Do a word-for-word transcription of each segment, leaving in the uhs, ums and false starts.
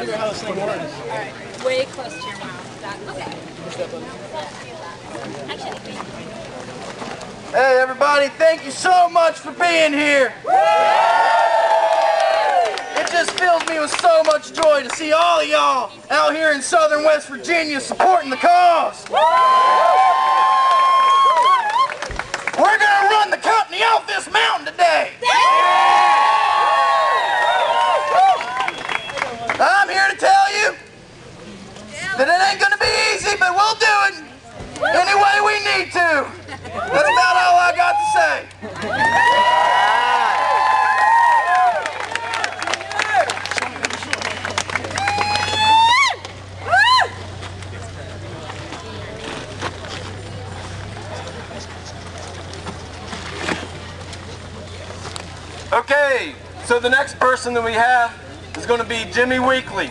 figure out how this thing works. All right, way close to your mouth. That okay. Actually, hey everybody! Thank you so much for being here. It just fills me with so much joy to see all of y'all out here in Southern West Virginia supporting the cause. We're gonna run the company off this mountain today. I'm here to tell you that it ain't gonna be easy, but we'll do it any way we need to. That's about all I got to say. Okay, so the next person that we have is going to be Jimmy Weekley.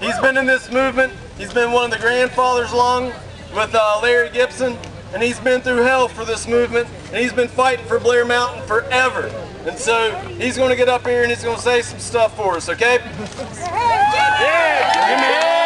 He's been in this movement. He's been one of the grandfathers along with uh, Larry Gibson, and he's been through hell for this movement, and he's been fighting for Blair Mountain forever. And so he's going to get up here and he's going to say some stuff for us, okay? Yeah, Jimmy!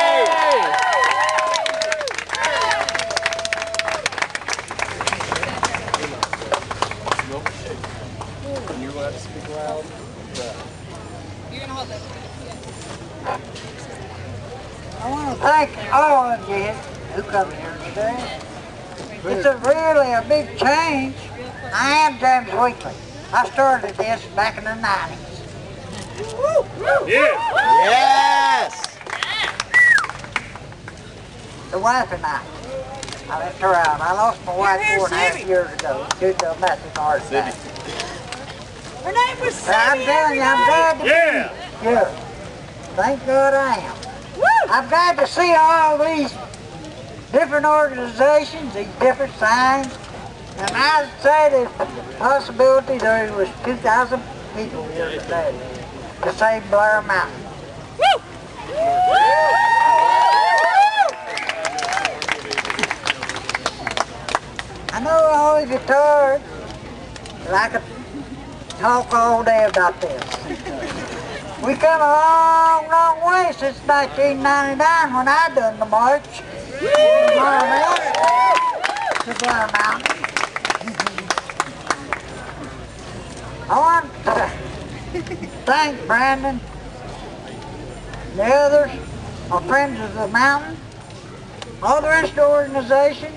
Thank all of you who come here today. It's a really a big change. I am James Weekley. I started this back in the nineties. Woo! Woo! Yeah. Yes! The wife and I, I left her out. I lost my wife four and a half years ago due to a massive heart attack. Her name was Sandy. I'm telling you, I'm glad to be here. Yeah. Thank God I am. I'm glad to see all these different organizations, these different signs, and I'd say there's a possibility there was two thousand people here today to save Blair Mountain. Woo! I know I always get tired, but I could talk all day about this. We come a long, long way since nineteen ninety-nine when I done the march. To Blair Mountain. I want to thank Brandon, and the others, our friends of the mountain, all the rest of the organization,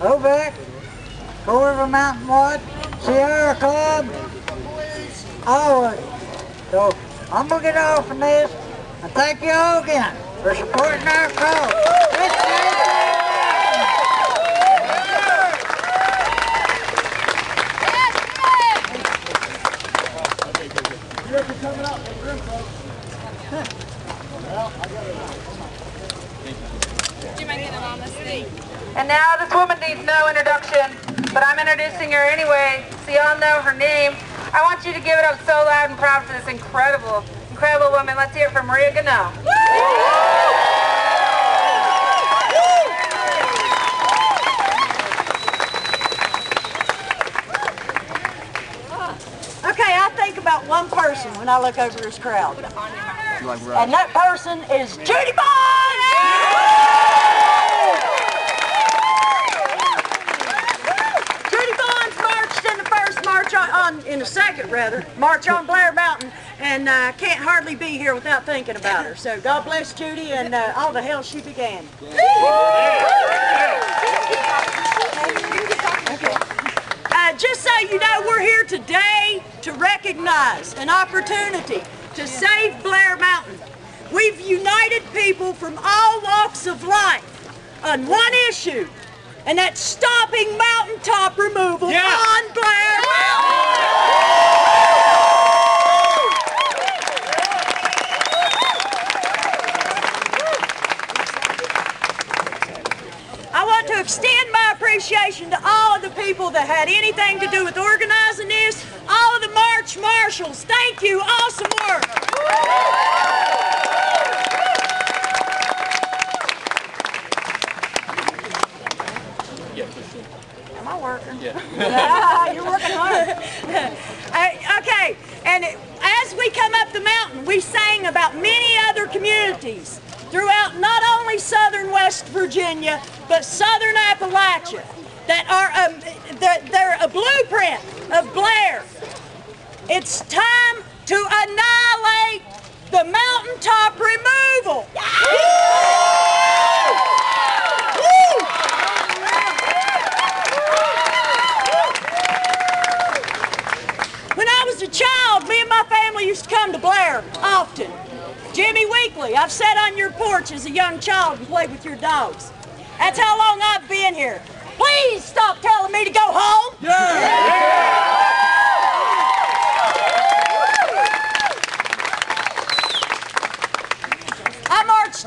O V E C, Board of the Mountain Watch, Sierra Club, all of it. So, I'm going to get off from this, and thank you all again for supporting our cause. And now this woman needs no introduction, but I'm introducing her anyway, so y'all know her name. I want you to give it up so loud and proud for this incredible, incredible woman. Let's hear it from Maria Gunnoe. Okay, I think about one person when I look over this crowd. And that person is Judy Bonds! On, in a second, rather, march on Blair Mountain, and I uh, can't hardly be here without thinking about her. So God bless Judy and uh, all the hell she began. Yeah. Okay. Uh, just so you know, we're here today to recognize an opportunity to save Blair Mountain. We've united people from all walks of life on one issue, and that's stopping mountaintop removal yeah. on Blair Mountain. I want to extend my appreciation to all of the people that had anything to do with organizing this, all of the March Marshals. Thank you, awesome work. Yeah. You're working hard. uh, okay, and it, as we come up the mountain, we sang about many other communities counties throughout not only southern West Virginia, but southern Appalachia, that are um, that they're a blueprint of Blair. It's time to annihilate the mountaintop removal. When I was a child, me and my family used to come to Blair often. Jimmy Weekley, I've sat on your porch as a young child and played with your dogs. That's how long I've been here. Please stop telling me to go home. Yeah. Yeah.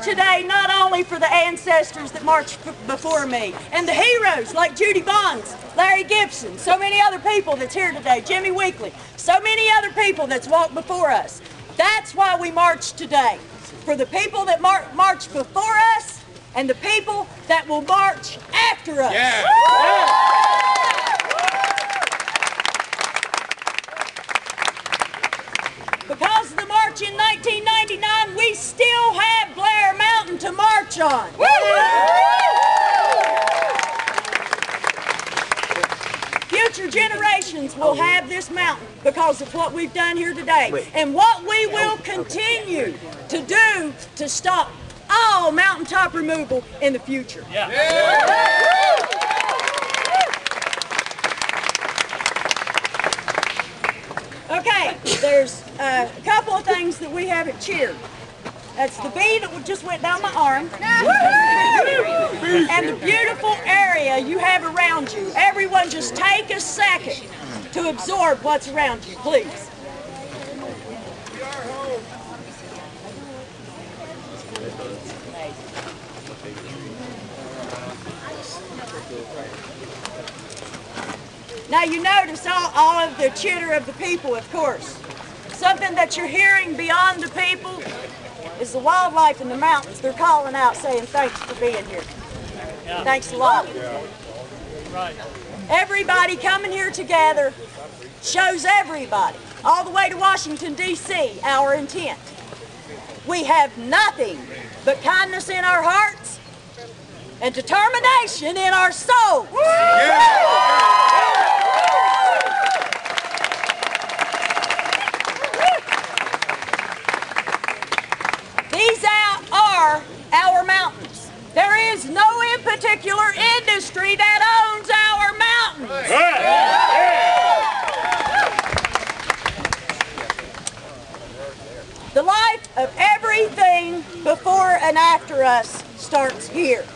Today, not only for the ancestors that marched before me, and the heroes like Judy Bonds, Larry Gibson, so many other people that's here today, Jimmy Weekley, so many other people that's walked before us. That's why we march today, for the people that mar marched before us and the people that will march after us. Yeah. Yeah. Because of the march in nineteen ninety-nine, we still have Blair Mountain to march on. Woo! Future generations will have this mountain because of what we've done here today. Wait. And what we will continue to do to stop all mountaintop removal in the future. Yeah. Yeah. Okay, there's uh, a couple of things that we haven't cheered. That's the bee that just went down my arm, and the beautiful area you have around you. Everyone just take a second to absorb what's around you, please. Now you notice all, all of the chitter of the people, of course. Something that you're hearing beyond the people is the wildlife in the mountains. They're calling out saying thanks for being here. Yeah. Thanks a lot. Yeah. Right. Everybody coming here together shows everybody, all the way to Washington, D C, our intent. We have nothing but kindness in our hearts and determination in our souls. Yeah. Our mountains. There is no in particular industry that owns our mountains. Right. Yeah. The life of everything before and after us starts here.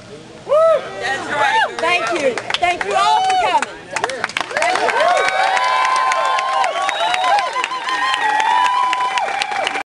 That's right. Thank you. Thank you all.